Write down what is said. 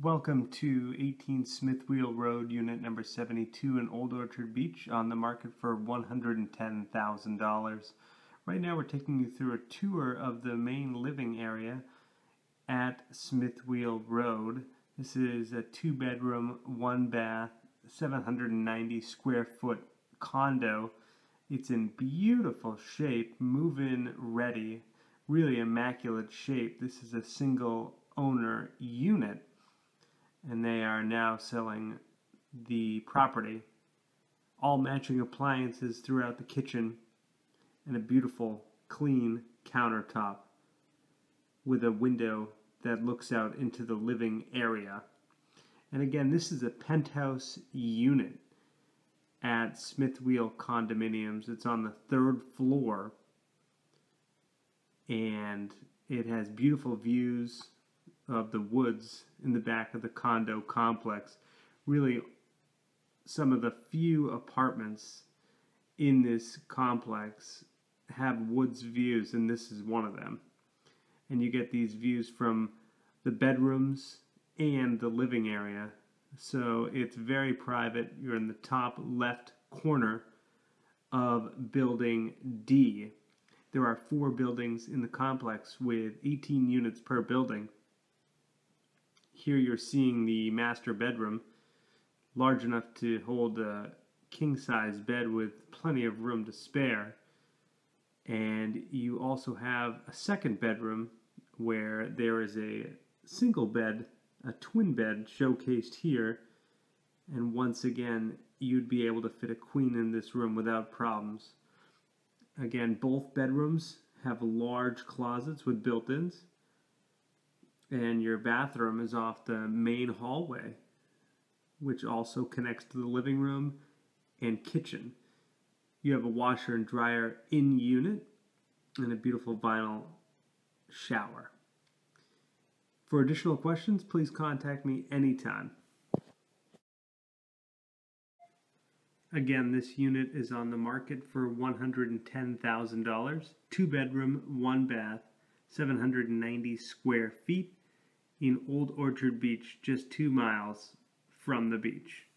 Welcome to 18 Smithwheel Road, unit number 72 in Old Orchard Beach, on the market for $110,000. Right now we're taking you through a tour of the main living area at Smithwheel Road. This is a two-bedroom, one-bath, 790-square-foot condo. It's in beautiful shape, move-in ready, really immaculate shape. This is a single-owner unit, and they are now selling the property. All matching appliances throughout the kitchen, and a beautiful, clean countertop with a window that looks out into the living area. And again, this is a penthouse unit at Smithwheel Condominiums. It's on the third floor, and it has beautiful views of the woods in the back of the condo complex. Really some of the few apartments in this complex have woods views, and this is one of them. And you get these views from the bedrooms and the living area, so it's very private. You're in the top left corner of building D. There are four buildings in the complex with 18 units per building. Here you're seeing the master bedroom, large enough to hold a king-size bed with plenty of room to spare. And you also have a second bedroom where there is a single bed, a twin bed showcased here. And once again, you'd be able to fit a queen in this room without problems. Again, both bedrooms have large closets with built-ins. And your bathroom is off the main hallway, which also connects to the living room and kitchen. You have a washer and dryer in unit and a beautiful vinyl shower. For additional questions, please contact me anytime. Again, this unit is on the market for $110,000, two bedroom, one bath, 790 square feet. In Old Orchard Beach, just 2 miles from the beach.